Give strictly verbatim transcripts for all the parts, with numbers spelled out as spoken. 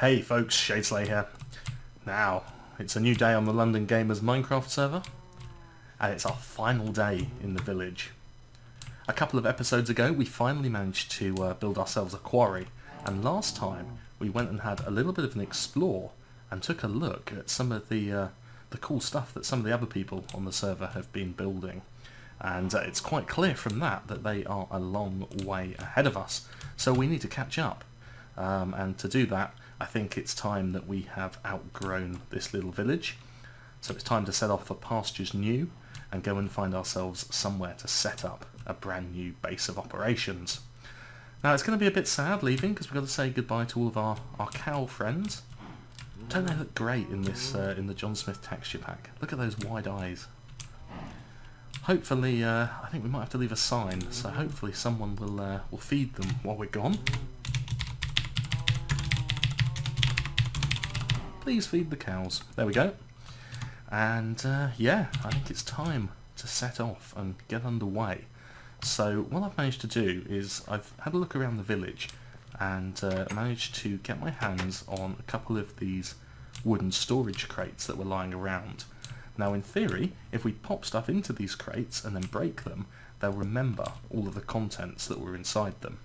Hey folks, Shadeslay here. Now, it's a new day on the London Gamers Minecraft server, and it's our final day in the village. A couple of episodes ago we finally managed to uh, build ourselves a quarry, and last time we went and had a little bit of an explore and took a look at some of the, uh, the cool stuff that some of the other people on the server have been building. And uh, it's quite clear from that that they are a long way ahead of us, so we need to catch up. Um, and to do that, I think it's time that we have outgrown this little village. So it's time to set off for pastures new and go and find ourselves somewhere to set up a brand new base of operations. Now it's going to be a bit sad leaving because we've got to say goodbye to all of our, our cow friends. Don't they look great in this uh, in the John Smith texture pack? Look at those wide eyes. Hopefully, uh, I think we might have to leave a sign, so hopefully someone will uh, will feed them while we're gone. Please feed the cows. There we go. And uh, yeah, I think it's time to set off and get underway. So what I've managed to do is I've had a look around the village and uh, managed to get my hands on a couple of these wooden storage crates that were lying around. Now in theory, if we pop stuff into these crates and then break them, they'll remember all of the contents that were inside them.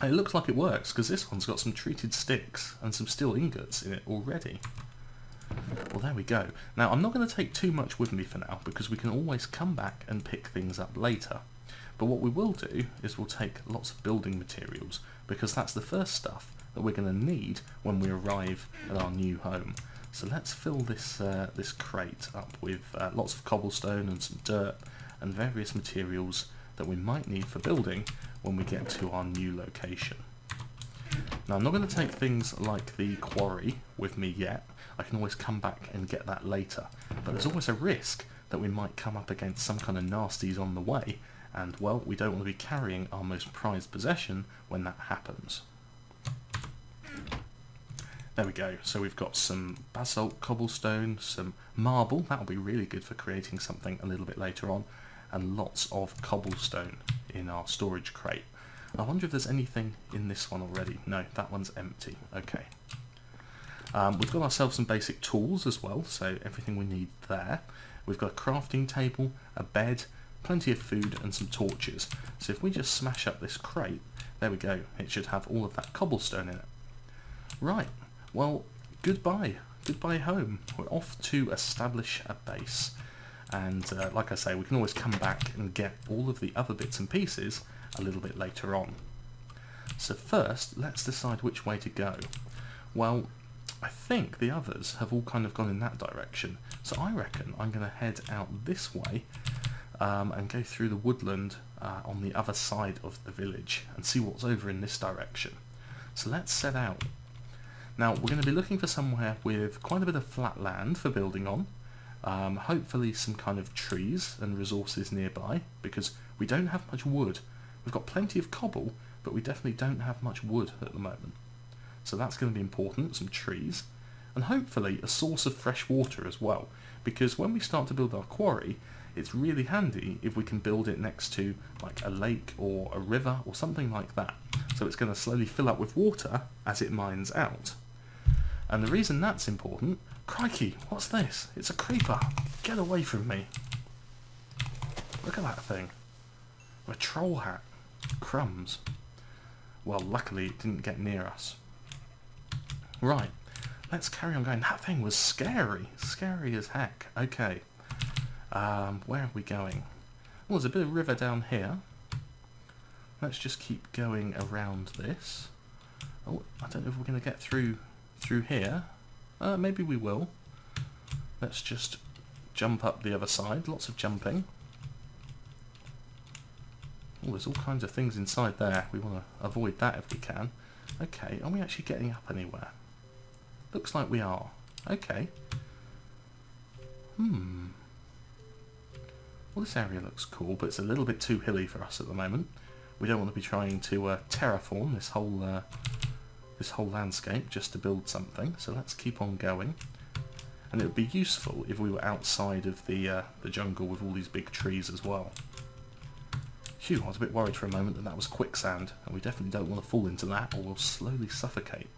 And it looks like it works because this one's got some treated sticks and some steel ingots in it already. Well, there we go. Now I'm not going to take too much with me for now because we can always come back and pick things up later. But what we will do is we'll take lots of building materials because that's the first stuff that we're going to need when we arrive at our new home. So let's fill this uh, this crate up with uh, lots of cobblestone and some dirt and various materials that we might need for building when we get to our new location. Now I'm not going to take things like the quarry with me yet. I can always come back and get that later, but there's always a risk that we might come up against some kind of nasties on the way, and well, we don't want to be carrying our most prized possession when that happens. There we go, so we've got some basalt, cobblestone, some marble, that'll be really good for creating something a little bit later on, and lots of cobblestone in our storage crate. I wonder if there's anything in this one already. No, that one's empty. Okay. Um, we've got ourselves some basic tools as well, so everything we need there. We've got a crafting table, a bed, plenty of food and some torches. So if we just smash up this crate, there we go, it should have all of that cobblestone in it. Right, well, goodbye. Goodbye home. We're off to establish a base. And uh, like I say, we can always come back and get all of the other bits and pieces a little bit later on. So first, let's decide which way to go. Well, I think the others have all kind of gone in that direction, so I reckon I'm going to head out this way um, and go through the woodland uh, on the other side of the village and see what's over in this direction. So let's set out. Now we're going to be looking for somewhere with quite a bit of flat land for building on, um, hopefully some kind of trees and resources nearby, because we don't have much wood. We've got plenty of cobble, but we definitely don't have much wood at the moment. So that's going to be important, some trees, and hopefully a source of fresh water as well, because when we start to build our quarry, it's really handy if we can build it next to like a lake or a river or something like that. So it's going to slowly fill up with water as it mines out. And the reason that's important, crikey, what's this? It's a creeper. Get away from me. Look at that thing. A troll hat. Crumbs. Well, luckily it didn't get near us. Right, let's carry on going. That thing was scary. Scary as heck. Okay, um, where are we going? Well, there's a bit of river down here. Let's just keep going around this. Oh, I don't know if we're going to get through through here. Uh, maybe we will. Let's just jump up the other side. Lots of jumping. Oh, there's all kinds of things inside there. We want to avoid that if we can. Okay, are we actually getting up anywhere? Looks like we are. Okay. Hmm. Well, this area looks cool, but it's a little bit too hilly for us at the moment. We don't want to be trying to uh, terraform this whole uh, this whole landscape just to build something. So let's keep on going. And it would be useful if we were outside of the uh, the jungle with all these big trees as well. Phew, I was a bit worried for a moment that that was quicksand, and we definitely don't want to fall into that or we'll slowly suffocate.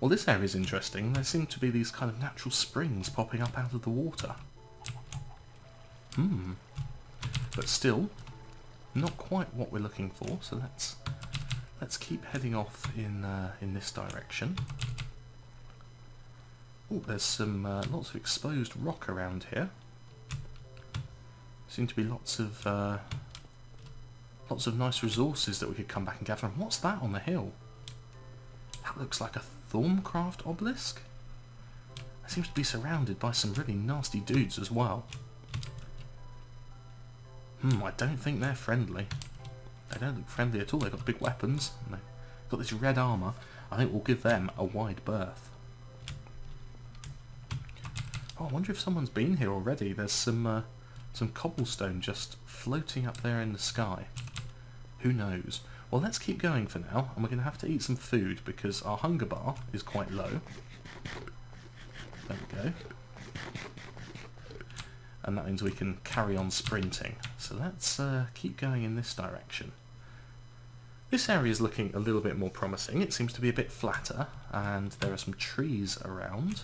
Well, this area is interesting. There seem to be these kind of natural springs popping up out of the water. Hmm. But still, not quite what we're looking for. So let's let's keep heading off in uh, in this direction. Oh, there's some uh, lots of exposed rock around here. Seem to be lots of uh, lots of nice resources that we could come back and gather. And what's that on the hill? That looks like a Thorncraft obelisk. It seems to be surrounded by some really nasty dudes as well. Hmm, I don't think they're friendly. They don't look friendly at all. They've got big weapons. And they've got this red armour. I think we'll give them a wide berth. Oh, I wonder if someone's been here already. There's some uh, some cobblestone just floating up there in the sky. Who knows? Well, let's keep going for now, and we're going to have to eat some food because our hunger bar is quite low. There we go. And that means we can carry on sprinting. So let's uh, keep going in this direction. This area is looking a little bit more promising. It seems to be a bit flatter, and there are some trees around.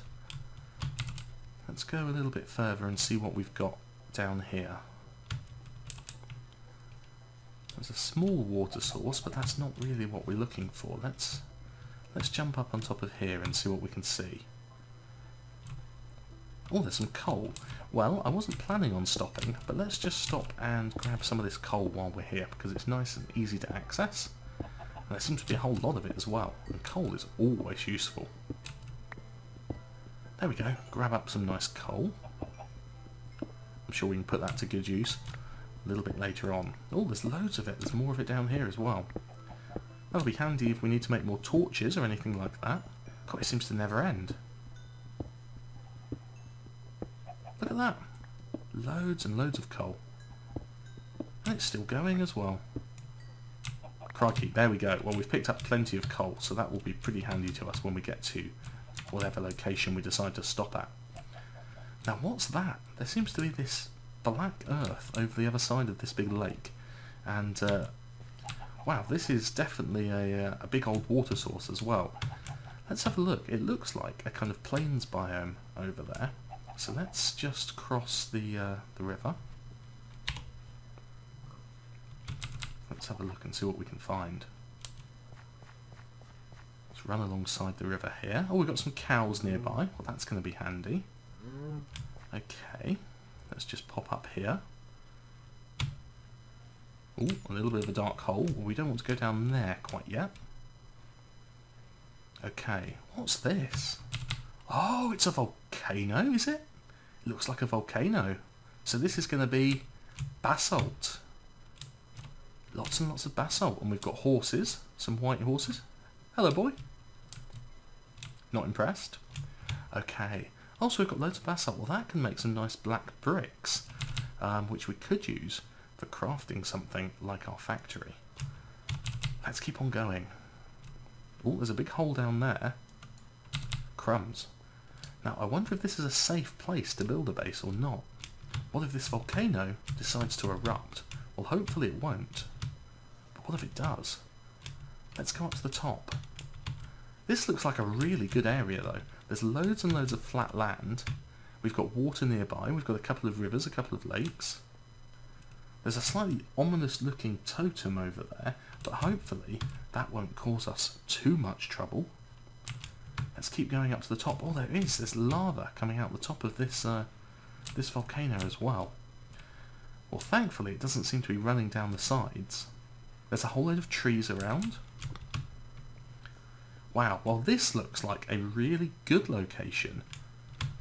Let's go a little bit further and see what we've got down here. There's a small water source, but that's not really what we're looking for. Let's let's jump up on top of here and see what we can see. Oh, there's some coal. Well, I wasn't planning on stopping, but let's just stop and grab some of this coal while we're here, because it's nice and easy to access. And there seems to be a whole lot of it as well, and coal is always useful. There we go, grab up some nice coal. I'm sure we can put that to good use a little bit later on. Oh, there's loads of it. There's more of it down here as well. That'll be handy if we need to make more torches or anything like that. God, it seems to never end. Look at that. Loads and loads of coal. And it's still going as well. Crikey, there we go. Well, we've picked up plenty of coal, so that will be pretty handy to us when we get to whatever location we decide to stop at. Now, what's that? There seems to be this black earth over the other side of this big lake, and uh, wow, this is definitely a, a big old water source as well. Let's have a look. It looks like a kind of plains biome over there, so let's just cross the, uh, the river. Let's have a look and see what we can find. Let's run alongside the river here. Oh, we've got some cows nearby. Well, that's going to be handy. Okay. Let's just pop up here. Ooh, a little bit of a dark hole. Well, we don't want to go down there quite yet. Okay, what's this? Oh, it's a volcano, is it? It looks like a volcano. So this is going to be basalt. Lots and lots of basalt. And we've got horses, some white horses. Hello, boy. Not impressed. Okay. Also, we've got loads of basalt. Well, that can make some nice black bricks, um, which we could use for crafting something like our factory. Let's keep on going. Oh, there's a big hole down there. Crumbs. Now, I wonder if this is a safe place to build a base or not. What if this volcano decides to erupt? Well, hopefully it won't. But what if it does? Let's go up to the top. This looks like a really good area, though. There's loads and loads of flat land. We've got water nearby. We've got a couple of rivers, a couple of lakes. There's a slightly ominous-looking totem over there, but hopefully that won't cause us too much trouble. Let's keep going up to the top. Oh, there is. There's lava coming out the top of this, uh, this volcano as well. Well, thankfully, it doesn't seem to be running down the sides. There's a whole load of trees around. Wow, well this looks like a really good location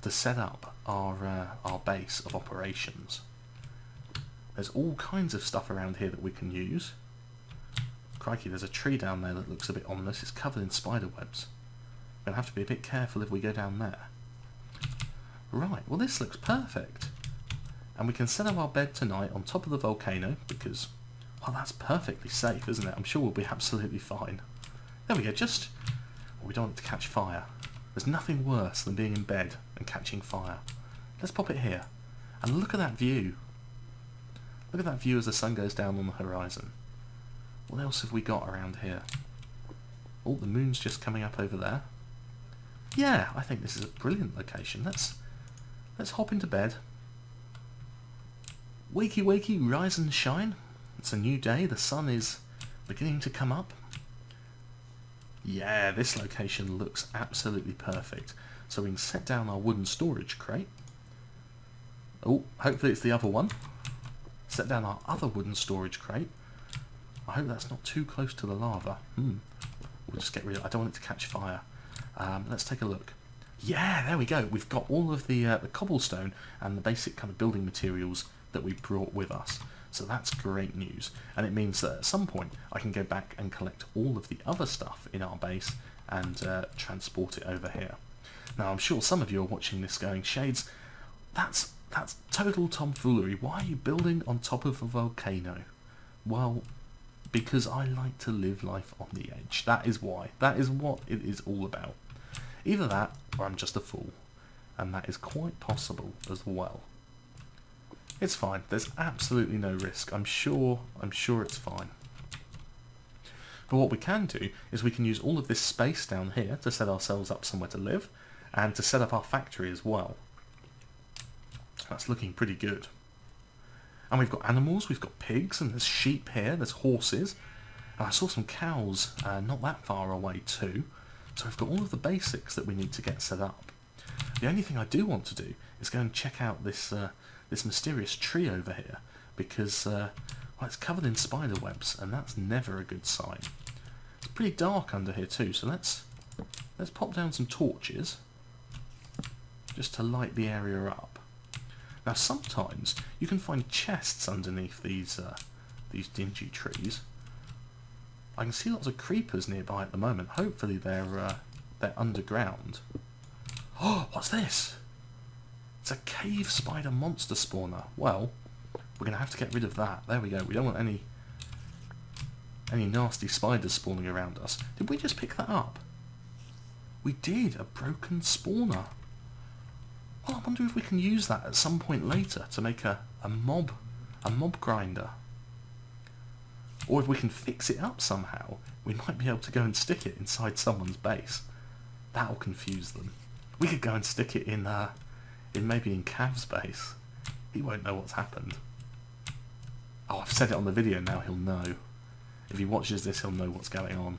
to set up our, uh, our base of operations. There's all kinds of stuff around here that we can use. Crikey, there's a tree down there that looks a bit ominous. It's covered in spider webs. We're going to have to be a bit careful if we go down there. Right, well this looks perfect. And we can set up our bed tonight on top of the volcano because, well, that's perfectly safe, isn't it? I'm sure we'll be absolutely fine. There we go, just... We don't want to catch fire. There's nothing worse than being in bed and catching fire. Let's pop it here. And look at that view. Look at that view as the sun goes down on the horizon. What else have we got around here? Oh, the moon's just coming up over there. Yeah, I think this is a brilliant location. Let's let's hop into bed. Wakey, wakey, rise and shine. It's a new day. The sun is beginning to come up. Yeah, this location looks absolutely perfect. So we can set down our wooden storage crate. Oh, hopefully it's the other one. Set down our other wooden storage crate. I hope that's not too close to the lava. Hmm. We'll just get rid of it. I don't want it to catch fire. Um, let's take a look. Yeah, there we go. We've got all of the, uh, the cobblestone and the basic kind of building materials that we brought with us. So that's great news. And it means that at some point I can go back and collect all of the other stuff in our base and uh, transport it over here. Now, I'm sure some of you are watching this going, Shades, that's, that's total tomfoolery. Why are you building on top of a volcano? Well, because I like to live life on the edge. That is why. That is what it is all about. Either that, or I'm just a fool. And that is quite possible as well. It's fine. There's absolutely no risk. I'm sure, I'm sure it's fine. But what we can do is we can use all of this space down here to set ourselves up somewhere to live and to set up our factory as well. That's looking pretty good. And we've got animals, we've got pigs, and there's sheep here, there's horses. And I saw some cows uh, not that far away too. So we've got all of the basics that we need to get set up. The only thing I do want to do is go and check out this uh, this mysterious tree over here, because uh, well, it's covered in spider webs, and that's never a good sign. It's pretty dark under here too, so let's let's pop down some torches just to light the area up. Now sometimes you can find chests underneath these uh, these dingy trees. I can see lots of creepers nearby at the moment. Hopefully they're uh, they're underground. Oh, what's this? It's a cave spider monster spawner. Well, we're gonna have to get rid of that. There we go. We don't want any any nasty spiders spawning around us. Did we just pick that up? We did. A broken spawner. Well, I wonder if we can use that at some point later to make a, a mob a mob grinder. Or if we can fix it up somehow, we might be able to go and stick it inside someone's base. That'll confuse them. We could go and stick it in uh in maybe in Cav's base. He won't know what's happened. Oh, I've said it on the video now, he'll know. If he watches this, he'll know what's going on.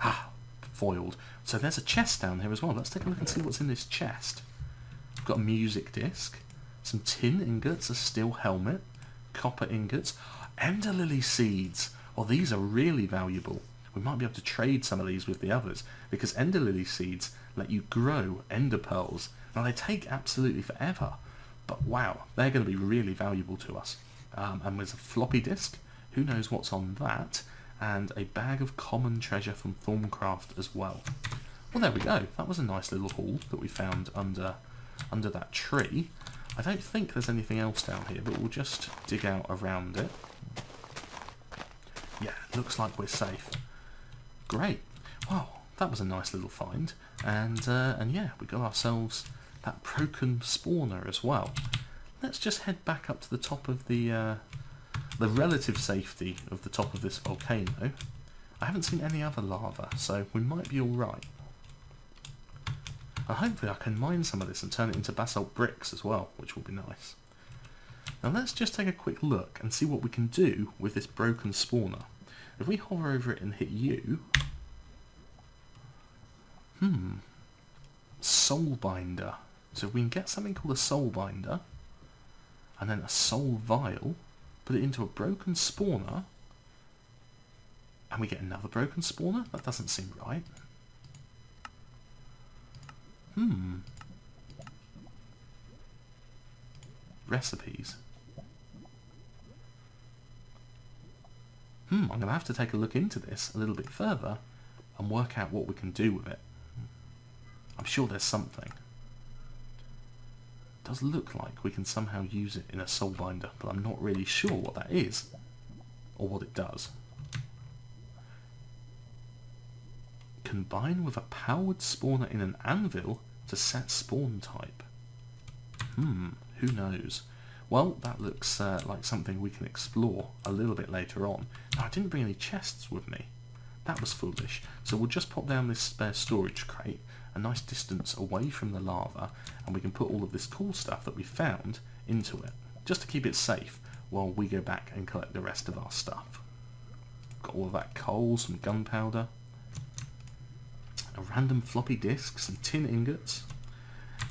Ah, foiled. So there's a chest down here as well. Let's take a look and see what's in this chest. We've got a music disc, some tin ingots, a steel helmet, copper ingots, ender lily seeds. Well, these are really valuable. We might be able to trade some of these with the others, because ender lily seeds let you grow ender pearls. Now, they take absolutely forever, but wow, they're going to be really valuable to us. Um, and there's a floppy disk, who knows what's on that, and a bag of common treasure from Thorncraft as well. Well, there we go. That was a nice little haul that we found under under that tree. I don't think there's anything else down here, but we'll just dig out around it. Yeah, looks like we're safe. Great. Wow, that was a nice little find. And, uh, and yeah, we got ourselves that broken spawner as well. Let's just head back up to the top of the uh, the relative safety of the top of this volcano. I haven't seen any other lava, so we might be all right. And hopefully I can mine some of this and turn it into basalt bricks as well, which will be nice. Now let's just take a quick look and see what we can do with this broken spawner. If we hover over it and hit U, hmm, soul binder. So if we can get something called a soul binder, and then a soul vial, put it into a broken spawner, and we get another broken spawner? That doesn't seem right. Hmm. Recipes. Hmm, I'm going to have to take a look into this a little bit further and work out what we can do with it. I'm sure there's something. It does look like we can somehow use it in a soul binder, but I'm not really sure what that is or what it does. Combine with a powered spawner in an anvil to set spawn type. Hmm, who knows? Well, that looks uh, like something we can explore a little bit later on. Now, I didn't bring any chests with me. That was foolish. So we'll just pop down this spare storage crate a nice distance away from the lava, and we can put all of this cool stuff that we found into it, just to keep it safe while we go back and collect the rest of our stuff. Got all of that coal, some gunpowder, a random floppy disk, some tin ingots,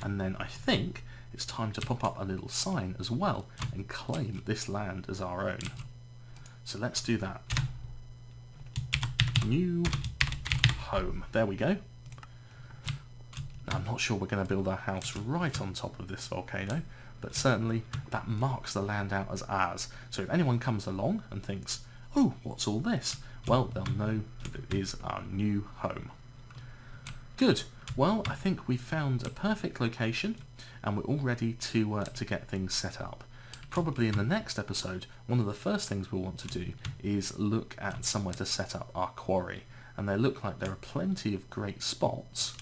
and then I think it's time to pop up a little sign as well and claim this land as our own. So let's do that. New home. There we go. Now, I'm not sure we're going to build our house right on top of this volcano, but certainly that marks the land out as ours. So if anyone comes along and thinks, oh, what's all this? Well, they'll know that it is our new home. Good. Well, I think we've found a perfect location, and we're all ready to, uh, to get things set up. Probably in the next episode, one of the first things we'll want to do is look at somewhere to set up our quarry. And they look like there are plenty of great spots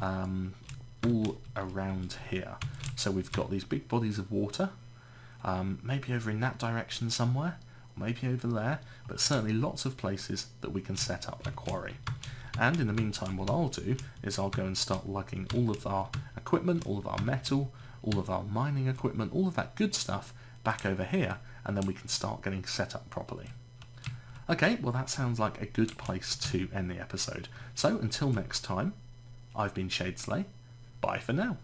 um, all around here. So we've got these big bodies of water, um, maybe over in that direction somewhere, maybe over there, but certainly lots of places that we can set up a quarry. And in the meantime, what I'll do is I'll go and start lugging all of our equipment, all of our metal, all of our mining equipment, all of that good stuff back over here, and then we can start getting set up properly. Okay, well that sounds like a good place to end the episode. So until next time, I've been Shadeslay. Bye for now.